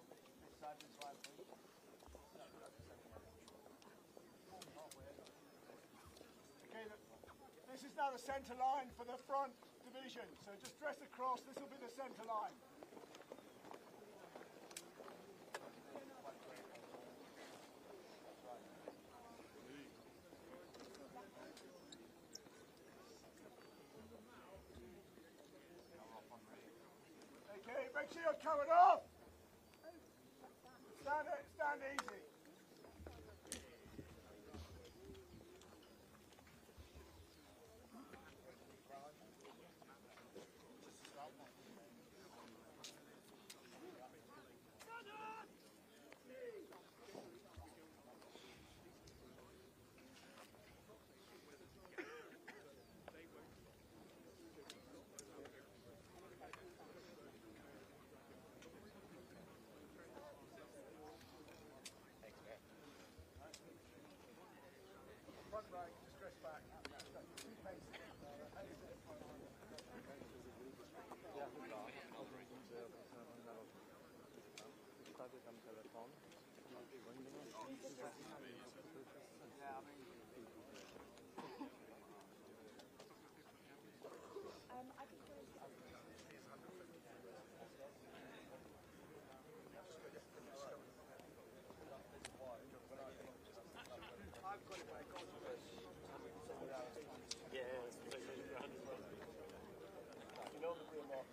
Okay, look, this is now the centre line for the front division, so just dress across, this will be the centre line. Okay, make sure you're coming off. Stand easy. Front right, just dress back. I think there is I've got it by God. Yeah, it's the place I did as you know the real mark.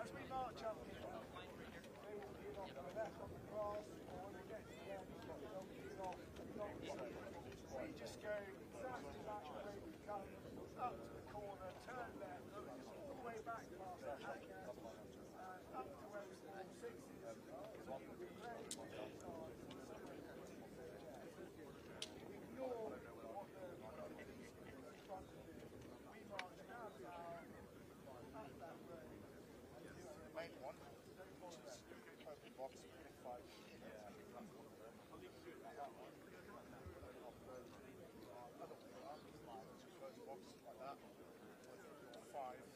As we march up here, they will get off the left on the grass, and when they get to the end, they'll get off. We just go exactly back where we come, up to the corner, turn left, all the way back past the hanger, and up to where we form sixes, because we will be very much ignore what the in front of you. We march down the hour, up that road. Main one. Open box, 5. First box like that. 5.